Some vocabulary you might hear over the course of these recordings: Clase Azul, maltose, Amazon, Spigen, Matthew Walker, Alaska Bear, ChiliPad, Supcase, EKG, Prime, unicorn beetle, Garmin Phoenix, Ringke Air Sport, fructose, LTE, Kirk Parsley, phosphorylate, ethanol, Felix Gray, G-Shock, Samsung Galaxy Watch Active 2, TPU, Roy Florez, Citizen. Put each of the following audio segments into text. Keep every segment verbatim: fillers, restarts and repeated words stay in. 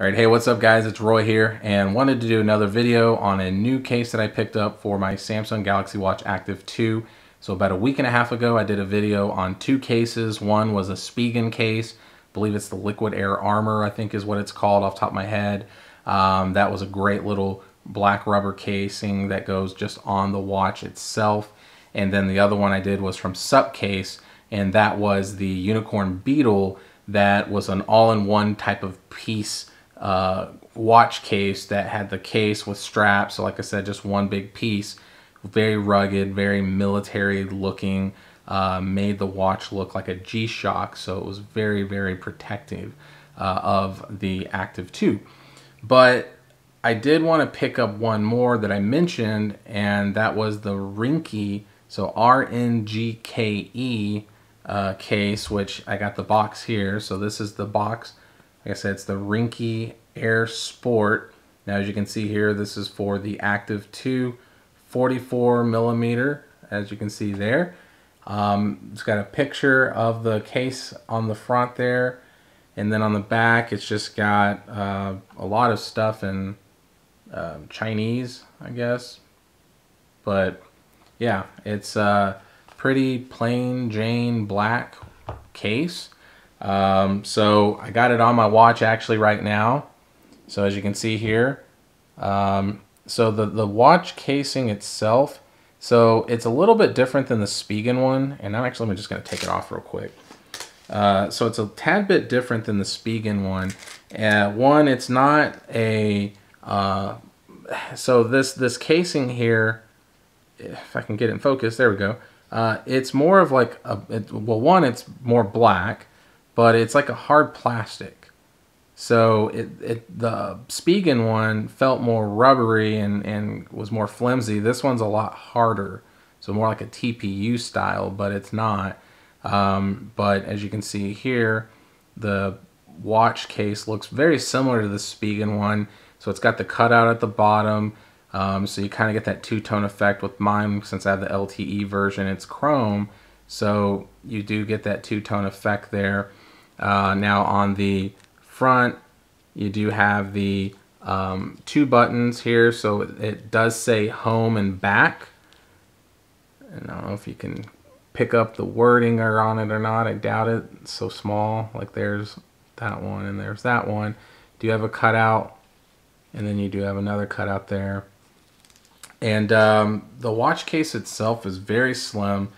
All right, hey, what's up guys? It's Roy here and wanted to do another video on a new case that I picked up for my Samsung Galaxy Watch Active two. So about a week and a half ago, I did a video on two cases. One was a Spigen case. I believe it's the Liquid Air Armor, I think is what it's called off the top of my head. Um, that was a great little black rubber casing that goes just on the watch itself. And then the other one I did was from Supcase, and that was the Unicorn Beetle. That was an all-in-one type of piece Uh, watch case that had the case with straps. So like I said, just one big piece, very rugged, very military looking, uh, made the watch look like a G-Shock. So it was very, very protective uh, of the Active two. But I did want to pick up one more that I mentioned, and that was the Ringke, so R N G K E uh, case, which I got the box here. So this is the box. Like I said, it's the Ringke Air Sport. Now, as you can see here, this is for the Active two, forty-four millimeter, as you can see there. Um, it's got a picture of the case on the front there. And then on the back, it's just got uh, a lot of stuff in uh, Chinese, I guess. But yeah, it's a pretty plain Jane black case. Um, so I got it on my watch actually right now. So as you can see here, um, so the, the watch casing itself, so it's a little bit different than the Spigen one. And I'm actually, I'm just going to take it off real quick. Uh, so it's a tad bit different than the Spigen one. Uh, one, it's not a, uh, so this, this casing here, if I can get it in focus, there we go. Uh, it's more of like a, it, well, one, it's more black, but it's like a hard plastic. So it, it, the Spigen one felt more rubbery and, and was more flimsy. This one's a lot harder. So more like a T P U style, but it's not. Um, but as you can see here, the watch case looks very similar to the Spigen one. So it's got the cutout at the bottom. Um, so you kind of get that two-tone effect with mine. Since I have the L T E version, it's chrome. So you do get that two-tone effect there. Uh, now on the front, you do have the um, two buttons here. So it, it does say home and back. And I don't know if you can pick up the wording or on it or not. I doubt it. It's so small. Like there's that one and there's that one. Do you have a cutout? And then you do have another cutout there. And um, the watch case itself is very slim.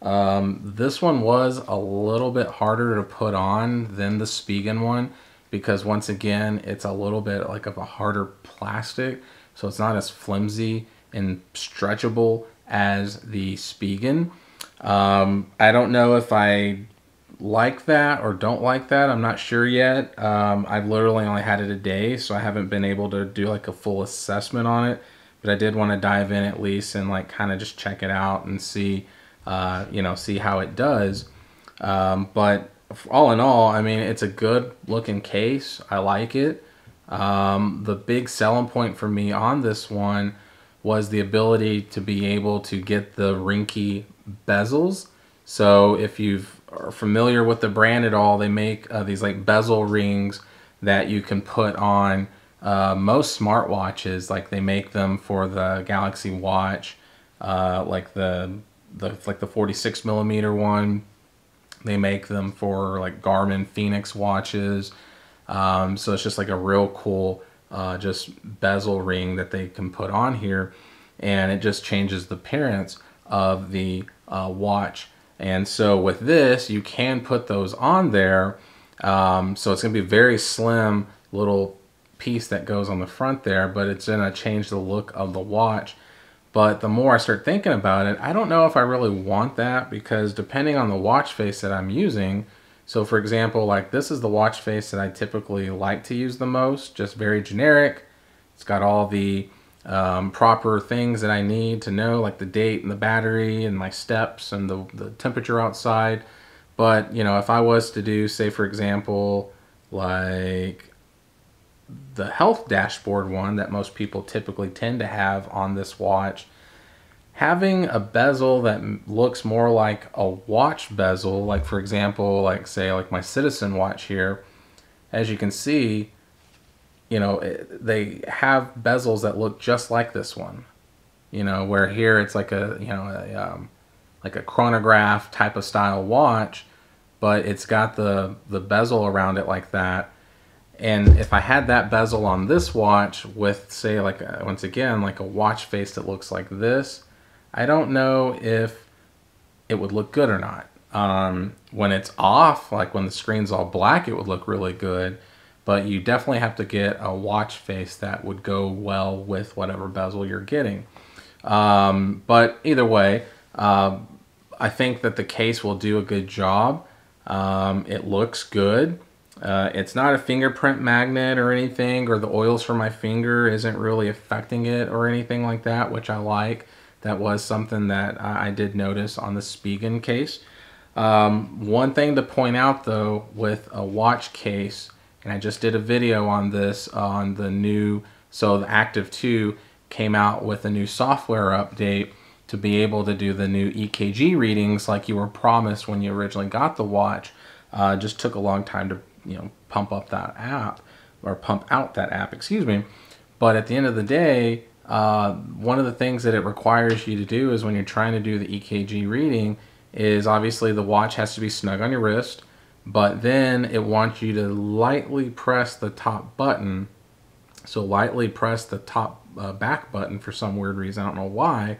Um, this one was a little bit harder to put on than the Spigen one because once again, it's a little bit like of a harder plastic. So it's not as flimsy and stretchable as the Spigen. Um, I don't know if I like that or don't like that. I'm not sure yet. Um, I've literally only had it a day, so I haven't been able to do like a full assessment on it, but I did want to dive in at least and like kind of just check it out and see Uh, you know, see how it does. Um, but all in all, I mean, it's a good looking case. I like it. Um, the big selling point for me on this one was the ability to be able to get the Ringke bezels. So if you are familiar with the brand at all, they make uh, these like bezel rings that you can put on uh, most smartwatches. Like they make them for the Galaxy Watch, uh, like the The, like the forty-six millimeter one. They make them for like Garmin Phoenix watches. Um, so it's just like a real cool uh, just bezel ring that they can put on here, and it just changes the appearance of the uh, watch. And so with this, you can put those on there. Um, so it's gonna be a very slim little piece that goes on the front there, but it's gonna change the look of the watch. But the more I start thinking about it, I don't know if I really want that, because depending on the watch face that I'm using, so for example, like this is the watch face that I typically like to use the most, just very generic. It's got all the um, proper things that I need to know, like the date and the battery and my steps and the, the temperature outside. But, you know, if I was to do, say, for example, like the health dashboard one that most people typically tend to have on this watch, having a bezel that looks more like a watch bezel, like for example, like say like my Citizen watch here, as you can see, you know, they have bezels that look just like this one, you know, where here it's like a, you know, a, um, like a chronograph type of style watch, but it's got the, the bezel around it like that. And if I had that bezel on this watch with, say, like, a, once again, like a watch face that looks like this, I don't know if it would look good or not. Um, when it's off, like when the screen's all black, it would look really good. But you definitely have to get a watch face that would go well with whatever bezel you're getting. Um, but either way, uh, I think that the case will do a good job. Um, it looks good. Uh, it's not a fingerprint magnet or anything, or the oils from my finger isn't really affecting it or anything like that, which I like. That was something that I did notice on the Spigen case. Um, one thing to point out though with a watch case, and I just did a video on this on the new, so the Active two came out with a new software update to be able to do the new E K G readings like you were promised when you originally got the watch. Uh, just took a long time to, you know, pump up that app or pump out that app, excuse me. But at the end of the day, uh, one of the things that it requires you to do is when you're trying to do the E K G reading is obviously the watch has to be snug on your wrist, but then it wants you to lightly press the top button. So lightly press the top uh, back button for some weird reason, I don't know why.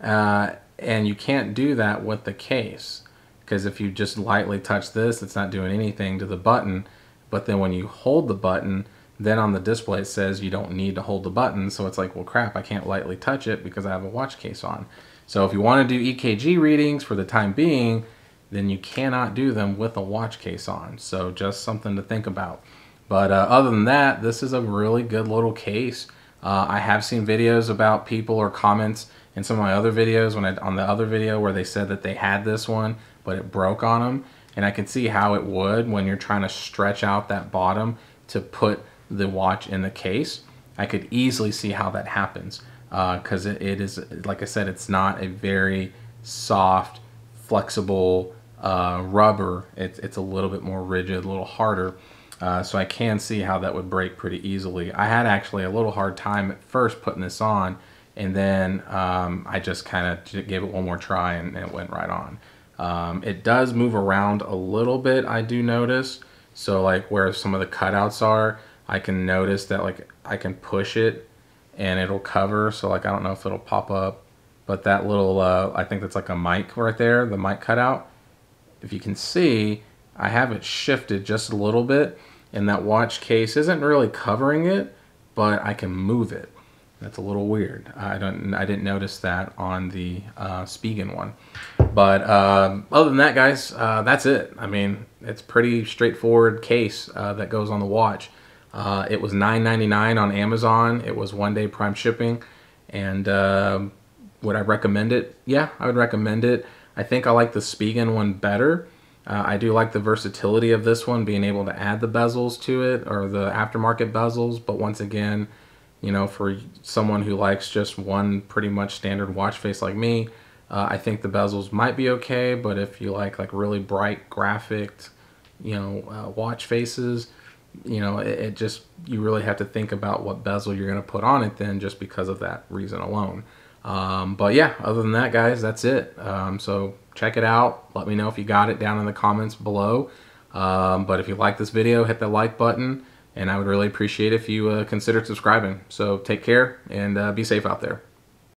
Uh, and you can't do that with the case, because if you just lightly touch this, it's not doing anything to the button. But then when you hold the button, then on the display it says you don't need to hold the button. So it's like, well, crap, I can't lightly touch it because I have a watch case on. So if you want to do E K G readings for the time being, then you cannot do them with a watch case on. So just something to think about. But uh, other than that, this is a really good little case. Uh, I have seen videos about people or comments in some of my other videos when I, on the other video where they said that they had this one, but it broke on them. And I can see how it would when you're trying to stretch out that bottom to put the watch in the case. I could easily see how that happens. Because uh, it, it is, like I said, it's not a very soft, flexible uh, rubber. It's, it's a little bit more rigid, a little harder. Uh, so I can see how that would break pretty easily. I had actually a little hard time at first putting this on, and then um, I just kind of gave it one more try and, and it went right on. Um, it does move around a little bit, I do notice. So like where some of the cutouts are, I can notice that like I can push it and it'll cover, so like I don't know if it'll pop up, but that little uh, I think that's like a mic right there, the mic cutout. If you can see, I have it shifted just a little bit, and that watch case isn't really covering it, but I can move it. That's a little weird. I don't, I didn't notice that on the uh, Spigen one. But um, other than that, guys, uh, that's it. I mean, it's pretty straightforward case uh, that goes on the watch. Uh, it was nine ninety-nine on Amazon. It was one day prime shipping. And uh, would I recommend it? Yeah, I would recommend it. I think I like the Spigen one better. Uh, I do like the versatility of this one, being able to add the bezels to it or the aftermarket bezels. But once again, you know, for someone who likes just one pretty much standard watch face like me, uh, I think the bezels might be okay. But if you like like really bright graphic, you know, uh, watch faces, you know, it, it just, you really have to think about what bezel you're going to put on it then, just because of that reason alone. Um, but yeah, other than that, guys, that's it. Um, so check it out. Let me know if you got it down in the comments below. Um, but if you like this video, hit the like button, and I would really appreciate if you uh, consider subscribing. So take care and uh, be safe out there.